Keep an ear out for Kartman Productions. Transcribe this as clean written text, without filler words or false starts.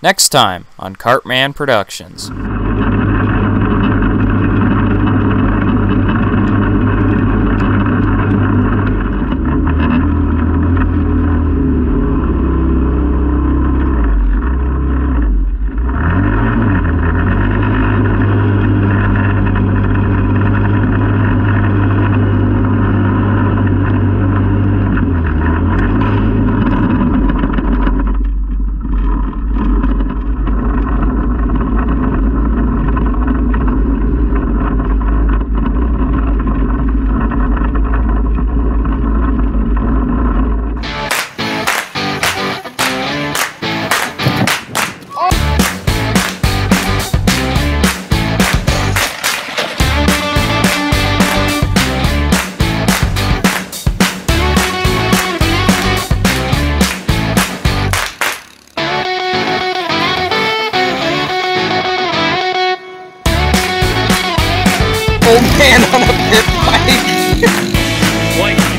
Next time on Kartman Productions. Old man on a pit bike.